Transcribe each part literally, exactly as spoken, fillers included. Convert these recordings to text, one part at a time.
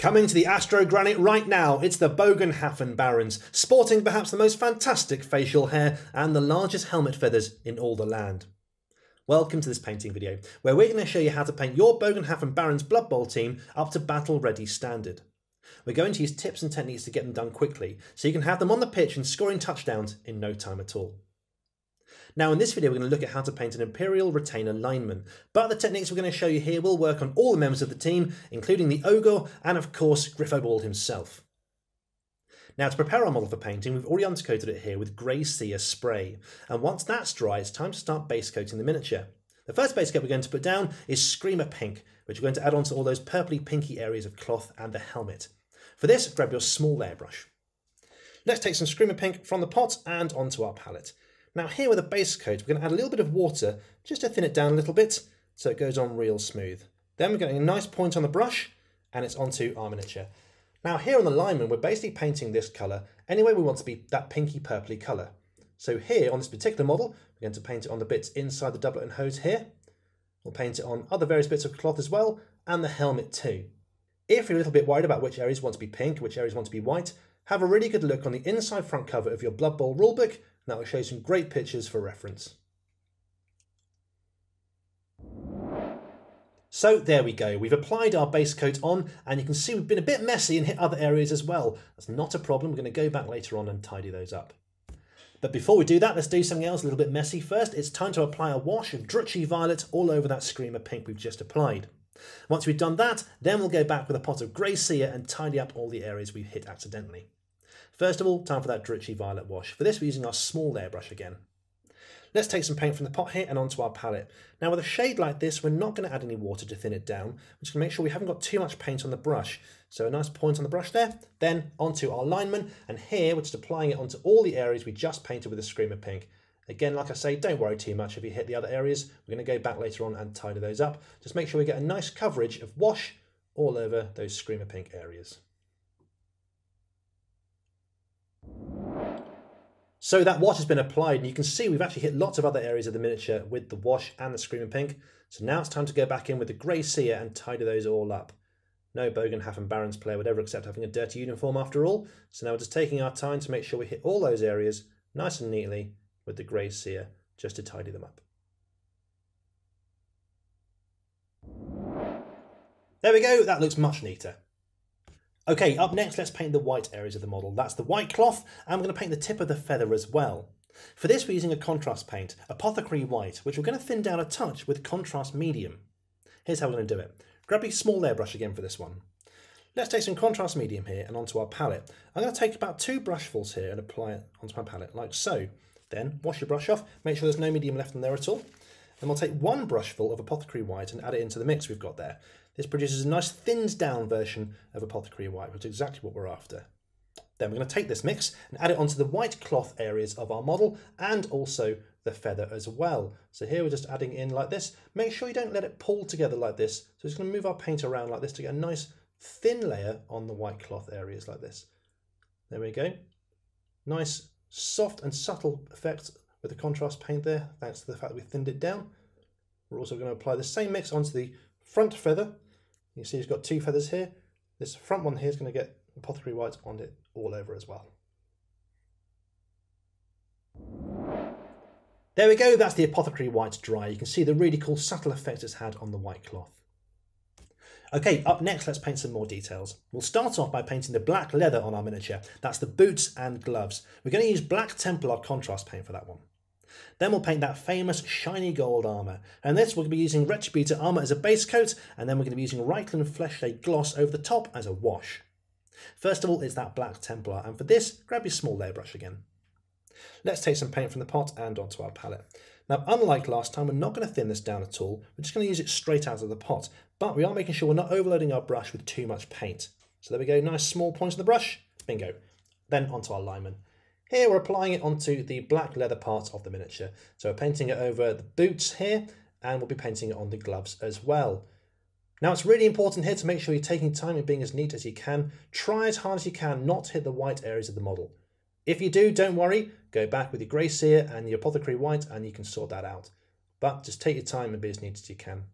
Coming to the Astrogranite right now, it's the Bogenhafen Barons, sporting perhaps the most fantastic facial hair and the largest helmet feathers in all the land. Welcome to this painting video, where we're going to show you how to paint your Bogenhafen Barons Blood Bowl team up to battle-ready standard. We're going to use tips and techniques to get them done quickly, so you can have them on the pitch and scoring touchdowns in no time at all. Now in this video we're going to look at how to paint an Imperial Retainer lineman, but the techniques we're going to show you here will work on all the members of the team, including the Ogre and of course Griffo Bald himself. Now to prepare our model for painting, we've already undercoated it here with Grey Seer spray, and once that's dry it's time to start base coating the miniature. The first base coat we're going to put down is Screamer Pink, which we're going to add on to all those purpley pinky areas of cloth and the helmet. For this, grab your small airbrush. Let's take some Screamer Pink from the pot and onto our palette. Now here with a base coat, we're going to add a little bit of water just to thin it down a little bit so it goes on real smooth. Then we're getting a nice point on the brush and it's onto our miniature. Now here on the lineman, we're basically painting this colour anyway we want to be that pinky purpley colour. So here on this particular model, we're going to paint it on the bits inside the doublet and hose here. We'll paint it on other various bits of cloth as well and the helmet too. If you're a little bit worried about which areas want to be pink, which areas want to be white, have a really good look on the inside front cover of your Blood Bowl rulebook. That will show you some great pictures for reference. So there we go, we've applied our base coat on and you can see we've been a bit messy and hit other areas as well. That's not a problem, we're going to go back later on and tidy those up. But before we do that, let's do something else a little bit messy first. It's time to apply a wash of Druchii Violet all over that Screamer Pink we've just applied. Once we've done that, then we'll go back with a pot of Grey Seer and tidy up all the areas we've hit accidentally. First of all, time for that Druchii Violet wash. For this, we're using our small airbrush again. Let's take some paint from the pot here and onto our palette. Now with a shade like this, we're not going to add any water to thin it down. We're just going to make sure we haven't got too much paint on the brush. So a nice point on the brush there, then onto our lineman. And here, we're just applying it onto all the areas we just painted with the Screamer Pink. Again, like I say, don't worry too much if you hit the other areas. We're going to go back later on and tidy those up. Just make sure we get a nice coverage of wash all over those Screamer Pink areas. So that wash has been applied and you can see we've actually hit lots of other areas of the miniature with the wash and the Screamer Pink. So now it's time to go back in with the Grey Seer and tidy those all up. No Bogenhafen Barons player would ever accept having a dirty uniform after all. So now we're just taking our time to make sure we hit all those areas nice and neatly with the Grey Seer just to tidy them up. There we go, that looks much neater. Okay, up next let's paint the white areas of the model. That's the white cloth and we're going to paint the tip of the feather as well. For this we're using a contrast paint, Apothecary White, which we're going to thin down a touch with Contrast Medium. Here's how we're going to do it. Grab your small airbrush again for this one. Let's take some Contrast Medium here and onto our palette. I'm going to take about two brushfuls here and apply it onto my palette like so. Then wash your brush off, make sure there's no medium left in there at all. Then we'll take one brushful of Apothecary White and add it into the mix we've got there. This produces a nice thinned down version of Apothecary White, which is exactly what we're after. Then we're going to take this mix and add it onto the white cloth areas of our model and also the feather as well. So here we're just adding in like this. Make sure you don't let it pull together like this. So we're just going to move our paint around like this to get a nice thin layer on the white cloth areas like this. There we go. Nice soft and subtle effect with the contrast paint there, thanks to the fact that we thinned it down. We're also going to apply the same mix onto the front feather. You see it's got two feathers here. This front one here is going to get Apothecary White on it all over as well. There we go, that's the Apothecary White dry. You can see the really cool subtle effect it's had on the white cloth. Okay, up next let's paint some more details. We'll start off by painting the black leather on our miniature. That's the boots and gloves. We're going to use Black Templar contrast paint for that one. Then we'll paint that famous shiny gold armour. And this we'll be using Retributor Armour as a base coat, and then we're going to be using Reikland Flesh Gloss over the top as a wash. First of all, it's that Black Templar, and for this, grab your small airbrush again. Let's take some paint from the pot and onto our palette. Now, unlike last time, we're not going to thin this down at all. We're just going to use it straight out of the pot, but we are making sure we're not overloading our brush with too much paint. So there we go, nice small points on the brush, bingo. Then onto our lineman. Here we're applying it onto the black leather part of the miniature. So we're painting it over the boots here and we'll be painting it on the gloves as well. Now it's really important here to make sure you're taking time and being as neat as you can. Try as hard as you can not to hit the white areas of the model. If you do, don't worry, go back with your Grey Seer and your Apothecary White and you can sort that out. But just take your time and be as neat as you can.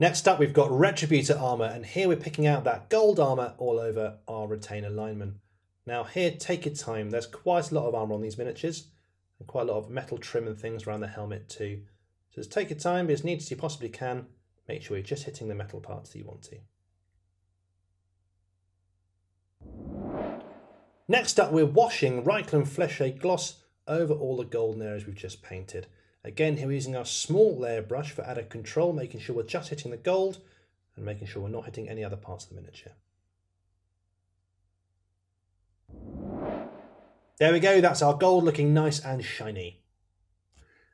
Next up, we've got Retributor Armour, and here we're picking out that gold armour all over our retainer lineman. Now here, take your time. There's quite a lot of armour on these miniatures, and quite a lot of metal trim and things around the helmet too. So just take your time, be as neat as you possibly can. Make sure you're just hitting the metal parts that you want to. Next up, we're washing Reikland Flesh Gloss over all the golden areas we've just painted. Again, here we're using our small layer brush for added control, making sure we're just hitting the gold and making sure we're not hitting any other parts of the miniature. There we go, that's our gold looking nice and shiny.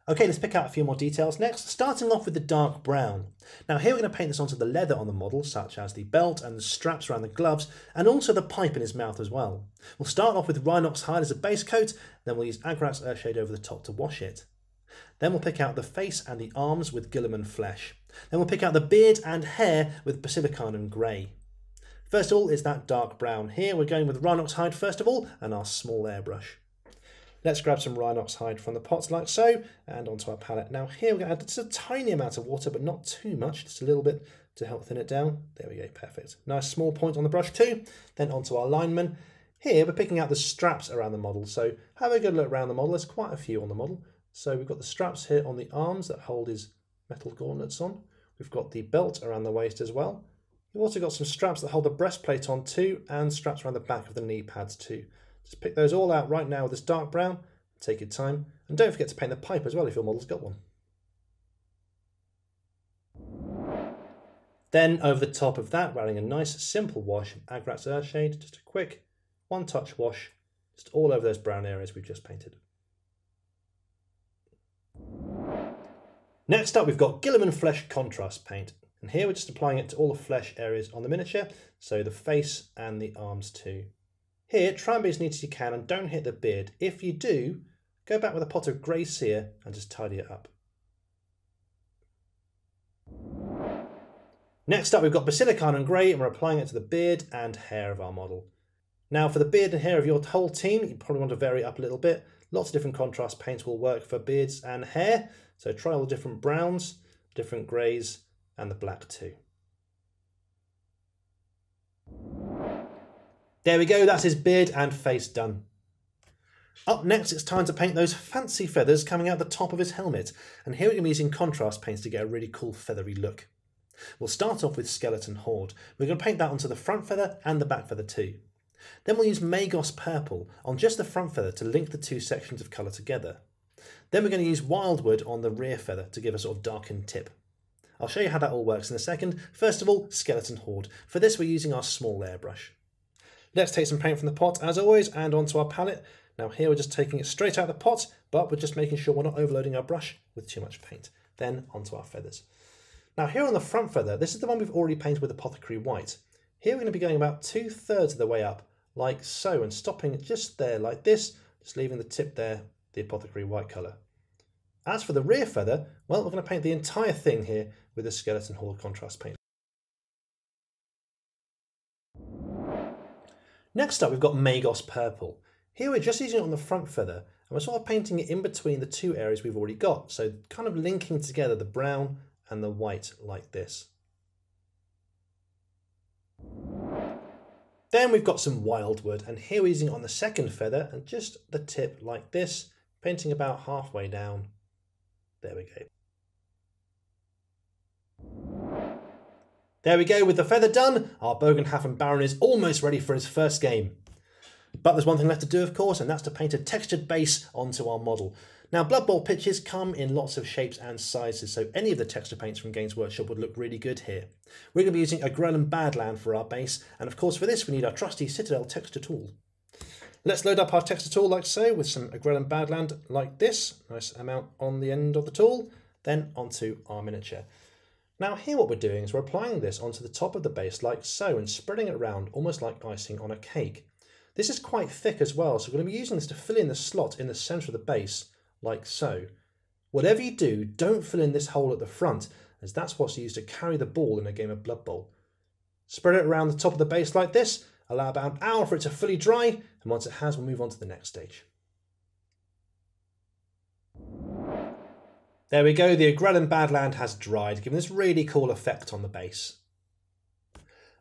Okay, let's pick out a few more details next, starting off with the dark brown. Now here we're going to paint this onto the leather on the model, such as the belt and the straps around the gloves, and also the pipe in his mouth as well. We'll start off with Rhinox Hide as a base coat, then we'll use Agrax Earthshade over the top to wash it. Then we'll pick out the face and the arms with Gilliman Flesh. Then we'll pick out the beard and hair with Basilicanum Grey. First of all is that dark brown here. We're going with Rhinox Hide first of all and our small airbrush. Let's grab some Rhinox Hide from the pot like so and onto our palette. Now here we're going to add just a tiny amount of water but not too much, just a little bit to help thin it down. There we go, perfect. Nice small point on the brush too. Then onto our lineman. Here we're picking out the straps around the model. So have a good look around the model. There's quite a few on the model. So we've got the straps here on the arms that hold his metal gauntlets on. We've got the belt around the waist as well. We've also got some straps that hold the breastplate on too, and straps around the back of the knee pads too. Just pick those all out right now with this dark brown. Take your time. And don't forget to paint the pipe as well if your model's got one. Then over the top of that, we're adding a nice simple wash of Agrax Earthshade. Just a quick one-touch wash, just all over those brown areas we've just painted. Next up, we've got Gilliman Flesh Contrast Paint, and here we're just applying it to all the flesh areas on the miniature, so the face and the arms too. Here, try and be as neat as you can and don't hit the beard. If you do, go back with a pot of Grey Seer and just tidy it up. Next up, we've got Basilicanum Grey, and we're applying it to the beard and hair of our model. Now for the beard and hair of your whole team, you probably want to vary up a little bit. Lots of different contrast paints will work for beards and hair, so try all the different browns, different greys, and the black too. There we go, that's his beard and face done. Up next, it's time to paint those fancy feathers coming out the top of his helmet, and here we're going to be using contrast paints to get a really cool feathery look. We'll start off with Skeleton Horde. We're going to paint that onto the front feather and the back feather too. Then we'll use Magos Purple on just the front feather to link the two sections of colour together. Then we're going to use Wildwood on the rear feather to give a sort of darkened tip. I'll show you how that all works in a second. First of all, Skeleton Horde. For this, we're using our small layer brush. Let's take some paint from the pot, as always, and onto our palette. Now here we're just taking it straight out of the pot, but we're just making sure we're not overloading our brush with too much paint. Then onto our feathers. Now here on the front feather, this is the one we've already painted with Apothecary White. Here we're going to be going about two-thirds of the way up, like so, and stopping it just there, like this, just leaving the tip there, the Apothecary White colour. As for the rear feather, well, we're going to paint the entire thing here with the Skeleton Horde contrast paint. Next up, we've got Magos Purple. Here we're just using it on the front feather, and we're sort of painting it in between the two areas we've already got, so kind of linking together the brown and the white like this. Then we've got some Wildwood, and here we're using it on the second feather and just the tip like this, painting about halfway down. There we go. There we go, with the feather done, our Bogenhafen Baron is almost ready for his first game. But there's one thing left to do, of course, and that's to paint a textured base onto our model. Now, Blood Bowl pitches come in lots of shapes and sizes, so any of the texture paints from Games Workshop would look really good here. We're going to be using Agrellan Badland for our base, and of course for this we need our trusty Citadel Texture Tool. Let's load up our texture tool like so, with some Agrellan Badland like this, nice amount on the end of the tool, then onto our miniature. Now here what we're doing is we're applying this onto the top of the base like so, and spreading it around almost like icing on a cake. This is quite thick as well, so we're going to be using this to fill in the slot in the centre of the base, like so. Whatever you do, don't fill in this hole at the front, as that's what's used to carry the ball in a game of Blood Bowl. Spread it around the top of the base like this, allow about an hour for it to fully dry, and once it has, we'll move on to the next stage. There we go, the Agrellan Badland has dried, giving this really cool effect on the base.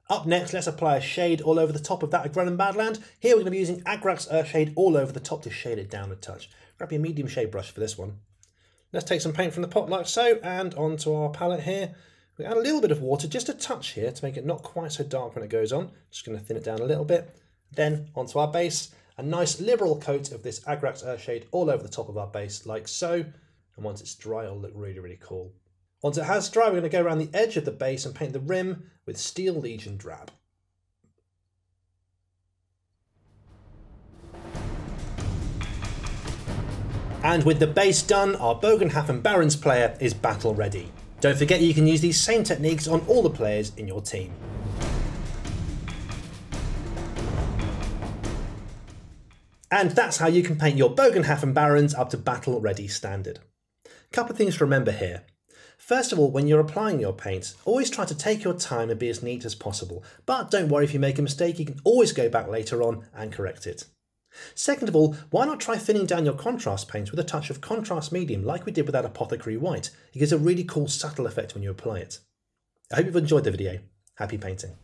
Up next, let's apply a shade all over the top of that Agrellan Badland. Here we're going to be using Agrax Earthshade all over the top to shade it down a touch. Grab your medium shade brush for this one. Let's take some paint from the pot like so, and onto our palette here. We add a little bit of water, just a touch here, to make it not quite so dark when it goes on. Just going to thin it down a little bit. Then onto our base, a nice liberal coat of this Agrax Earthshade all over the top of our base like so. And once it's dry, it'll look really, really cool. Once it has dried, we're going to go around the edge of the base and paint the rim with Steel Legion Drab. And with the base done, our Bogenhafen Barons player is battle ready. Don't forget you can use these same techniques on all the players in your team. And that's how you can paint your Bogenhafen Barons up to battle ready standard. Couple of things to remember here. First of all, when you're applying your paint, always try to take your time and be as neat as possible, but don't worry if you make a mistake, you can always go back later on and correct it. Second of all, why not try thinning down your contrast paint with a touch of contrast medium like we did with that Apothecary White? It gives a really cool subtle effect when you apply it. I hope you've enjoyed the video. Happy painting.